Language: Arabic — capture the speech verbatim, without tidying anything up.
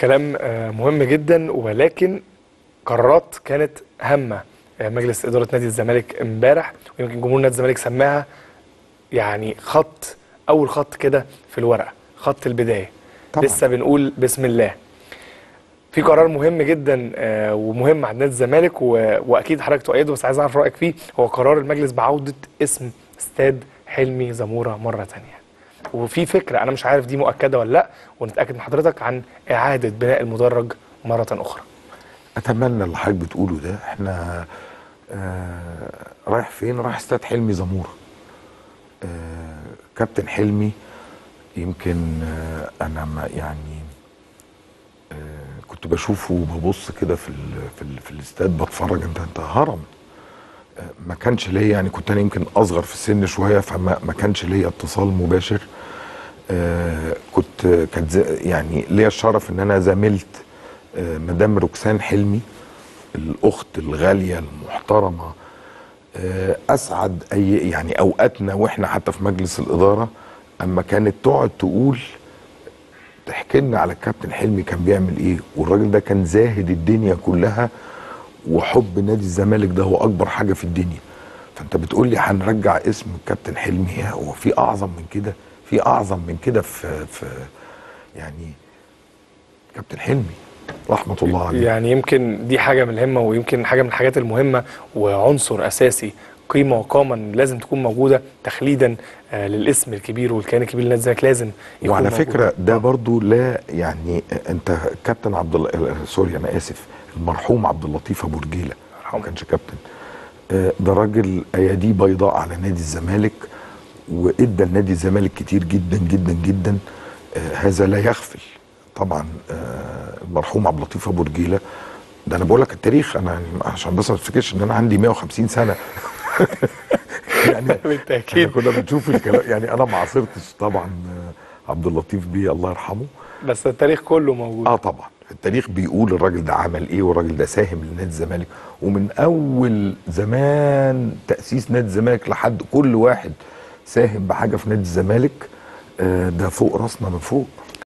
كلام مهم جدا، ولكن قرارات كانت هامه مجلس اداره نادي الزمالك امبارح، ويمكن جمهور نادي الزمالك سماها يعني خط، اول خط كده في الورقه، خط البدايه طبعا. لسه بنقول بسم الله. في قرار مهم جدا ومهم عند نادي الزمالك، واكيد حضرتك تؤيده، بس عايز اعرف رايك فيه. هو قرار المجلس بعوده اسم استاد حلمي زموره مره ثانيه، وفي فكره انا مش عارف دي مؤكده ولا لا، ونتاكد من حضرتك عن اعاده بناء المدرج مره اخرى. اتمنى اللي حضرتك بتقوله ده. احنا آه رايح فين؟ رايح استاد حلمي زموره. آه كابتن حلمي يمكن آه انا ما يعني آه كنت بشوفه وببص كده في في, في الاستاد بتفرج. انت انت هرم. آه ما كانش ليا يعني، كنت انا يمكن اصغر في السن شويه، فما ما كانش ليا اتصال مباشر. آه كنت كانت يعني ليا الشرف ان انا زميلت آه مدام روكسان حلمي، الاخت الغاليه المحترمه. اسعد اي يعني اوقاتنا واحنا حتى في مجلس الاداره اما كانت تقعد تقول تحكي لنا على الكابتن حلمي كان بيعمل ايه، والراجل ده كان زاهد الدنيا كلها، وحب نادي الزمالك ده هو اكبر حاجه في الدنيا. فانت بتقول لي هنرجع اسم الكابتن حلمي؟ هو في اعظم من كده؟ في اعظم من كده في, في يعني كابتن حلمي رحمة الله عليه. يعني يمكن دي حاجة من الهمة، ويمكن حاجة من الحاجات المهمة وعنصر أساسي، قيمة وقامة لازم تكون موجودة تخليدا للاسم الكبير والكيان الكبير لنادي الزمالك لازم يكون. وعلى موجود. فكرة ده برضو لا يعني أنت كابتن عبد الله، سوري أنا آسف، المرحوم عبد اللطيف ابورجيله، ما كانش كابتن، ده راجل أياديه بيضاء على نادي الزمالك، وإدى لنادي الزمالك كتير جدا جدا جدا، هذا لا يغفل طبعا المرحوم عبد اللطيف ابورجيله. ده انا بقول لك التاريخ، انا عشان بس ما تفتكرش ان انا عندي مية وخمسين سنه يعني بالتاكيد كنا بنشوف الكلام، يعني انا ما عاصرتش طبعا عبد اللطيف بيه الله يرحمه، بس التاريخ كله موجود. اه طبعا التاريخ بيقول الراجل ده عمل ايه، والراجل ده ساهم لنادي الزمالك، ومن اول زمان تاسيس نادي الزمالك لحد كل واحد ساهم بحاجه في نادي الزمالك. آه ده فوق راسنا من فوق.